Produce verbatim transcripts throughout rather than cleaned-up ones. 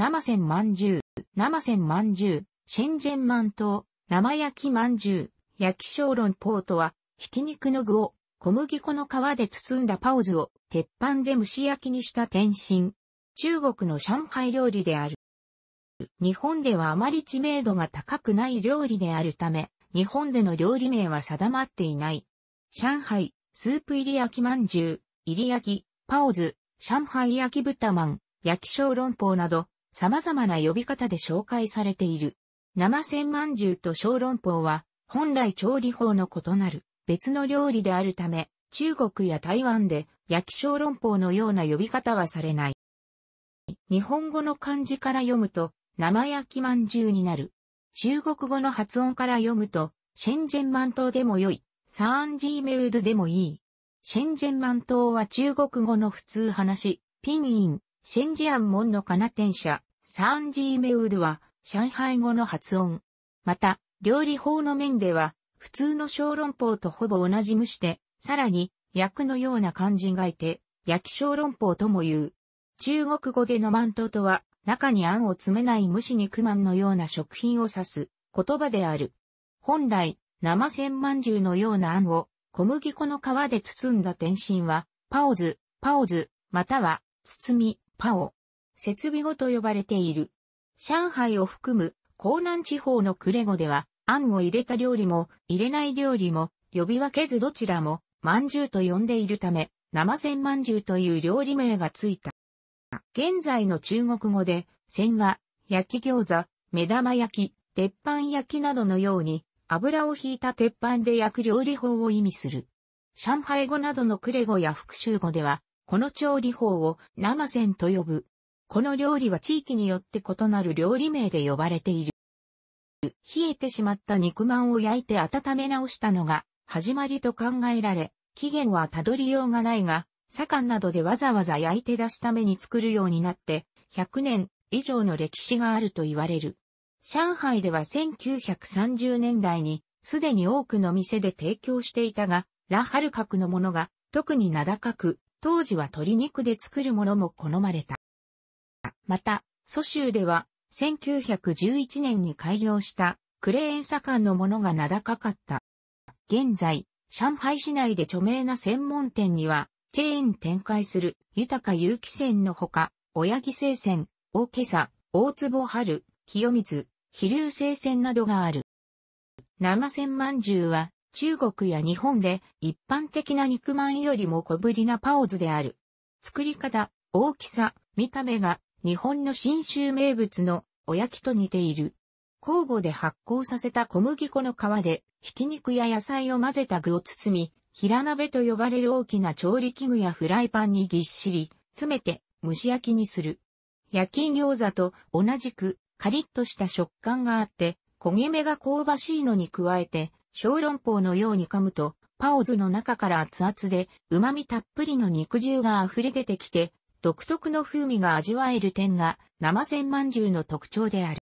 生鮮まんじゅう、生鮮まんじゅう、神前饅頭、生焼きまんじゅう、焼き小籠包とは、ひき肉の具を小麦粉の皮で包んだパオズを鉄板で蒸し焼きにした点心。中国の上海料理である。日本ではあまり知名度が高くない料理であるため、日本での料理名は定まっていない。上海、スープ入り焼きまんじゅう、入り焼き、パオズ、上海焼き豚まん、焼き小籠包など、様々な呼び方で紹介されている。生鮮まんじゅうと小籠包は、本来調理法の異なる別の料理であるため、中国や台湾で焼き小籠包のような呼び方はされない。日本語の漢字から読むと、生焼きまんじゅうになる。中国語の発音から読むと、神前饅頭でもよい、サーンジーメウドでもいい。神前饅頭は中国語の普通話、ピンイン、シェンジアンモンのカナテン社、サーンジーメウドは、上海語の発音。また、料理法の面では、普通の小籠包とほぼ同じ蒸して、さらに、焼くのような漢字がいて、焼き小籠包とも言う。中国語での饅頭とは、中に餡を詰めない蒸し肉まんのような食品を指す言葉である。本来、生鮮まんじゅうのような餡を小麦粉の皮で包んだ点心は、パオズ、パオズ、または、包み、パオ、設備語と呼ばれている。上海を含む江南地方の呉語では、あんを入れた料理も入れない料理も呼び分けずどちらもまんじゅうと呼んでいるため、生鮮まんじゅうという料理名がついた。現在の中国語で、鮮は焼き餃子、目玉焼き、鉄板焼きなどのように油を引いた鉄板で焼く料理法を意味する。上海語などの呉語や福州語では、この調理法を生鮮と呼ぶ。この料理は地域によって異なる料理名で呼ばれている。冷えてしまった肉まんを焼いて温め直したのが始まりと考えられ、起源はたどりようがないが、左官などでわざわざ焼いて出すために作るようになって、ひゃくねん以上の歴史があると言われる。上海ではせんきゅうひゃくさんじゅうねんだいにすでに多くの店で提供していたが、ラ・ハル格のものが特に名高く、当時は鶏肉で作るものも好まれた。また、蘇州では、せんきゅうひゃくじゅういちねんに開業した、呉塩左官のものが名高かった。現在、上海市内で著名な専門店には、チェーン展開する、豊有機鮮のほか、親木生鮮、大今朝、大坪春、清水、飛龍生鮮などがある。生鮮まんじゅうは、中国や日本で、一般的な肉まんよりも小ぶりなパオズである。作り方、大きさ、見た目が、日本の信州名物のおやきと似ている。酵母で発酵させた小麦粉の皮で、ひき肉や野菜を混ぜた具を包み、平鍋と呼ばれる大きな調理器具やフライパンにぎっしり、詰めて蒸し焼きにする。焼き餃子と同じくカリッとした食感があって、焦げ目が香ばしいのに加えて、小籠包のように噛むと、パオズの中から熱々で旨味たっぷりの肉汁が溢れ出てきて、独特の風味が味わえる点が生鮮まんじゅうの特徴である。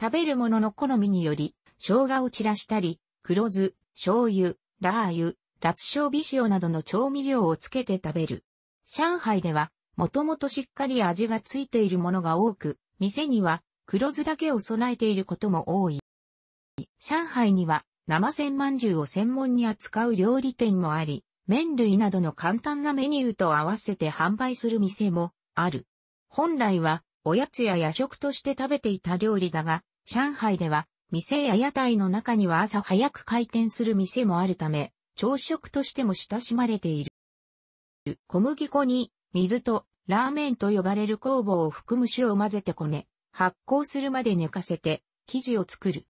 食べるものの好みにより、生姜を散らしたり、黒酢、醤油、ラー油、辣椒微塩などの調味料をつけて食べる。上海では、もともとしっかり味がついているものが多く、店には黒酢だけを備えていることも多い。上海には生鮮まんじゅうを専門に扱う料理店もあり、麺類などの簡単なメニューと合わせて販売する店もある。本来はおやつや夜食として食べていた料理だが、上海では店や屋台の中には朝早く開店する店もあるため、朝食としても親しまれている。小麦粉に水とラーメンと呼ばれる酵母を含む種を混ぜてこね、発酵するまで寝かせて生地を作る。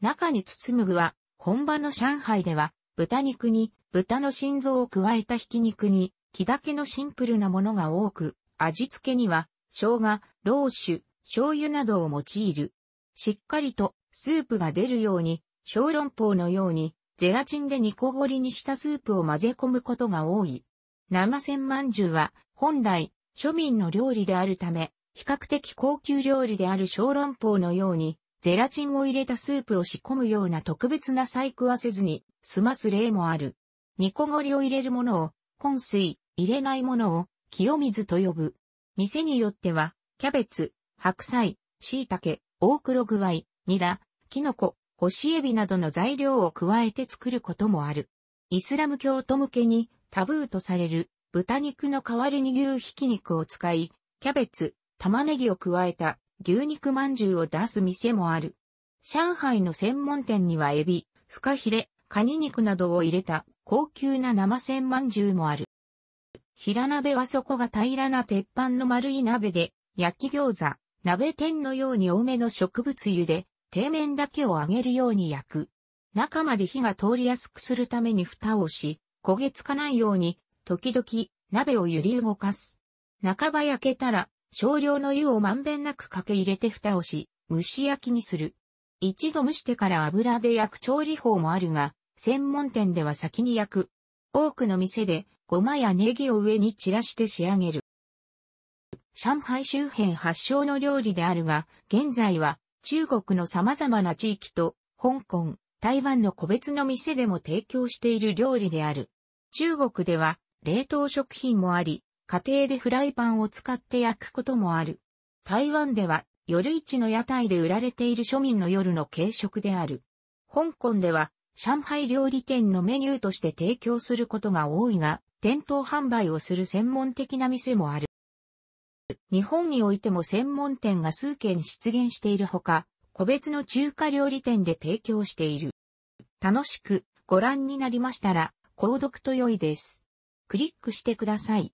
中に包む具は、本場の上海では豚肉に豚の心臓を加えたひき肉に、木だけのシンプルなものが多く、味付けには、生姜、ローシュ、醤油などを用いる。しっかりと、スープが出るように、小籠包のように、ゼラチンで煮こごりにしたスープを混ぜ込むことが多い。生鮮まんじゅうは、本来、庶民の料理であるため、比較的高級料理である小籠包のように、ゼラチンを入れたスープを仕込むような特別な細工はせずに、済ます例もある。煮こごりを入れるものを、昆水、入れないものを、清水と呼ぶ。店によっては、キャベツ、白菜、椎茸、大黒具合、ニラ、キノコ、干しエビなどの材料を加えて作ることもある。イスラム教徒向けにタブーとされる豚肉の代わりに牛ひき肉を使い、キャベツ、玉ねぎを加えた牛肉まんじゅうを出す店もある。上海の専門店にはエビ、フカヒレ、カニ肉などを入れた高級な生鮮まんじゅうもある。平鍋は底が平らな鉄板の丸い鍋で、焼き餃子、鍋天のように多めの植物油で、底面だけを揚げるように焼く。中まで火が通りやすくするために蓋をし、焦げつかないように、時々鍋を揺り動かす。半ば焼けたら、少量の油をまんべんなくかけ入れて蓋をし、蒸し焼きにする。一度蒸してから油で焼く調理法もあるが、専門店では先に焼く。多くの店で、ごまやネギを上に散らして仕上げる。上海周辺発祥の料理であるが、現在は、中国の様々な地域と、香港、台湾の個別の店でも提供している料理である。中国では、冷凍食品もあり、家庭でフライパンを使って焼くこともある。台湾では、夜市の屋台で売られている庶民の夜の軽食である。香港では、上海料理店のメニューとして提供することが多いが、店頭販売をする専門的な店もある。日本においても専門店が数軒出現しているほか、個別の中華料理店で提供している。楽しくご覧になりましたら、購読と良いです。クリックしてください。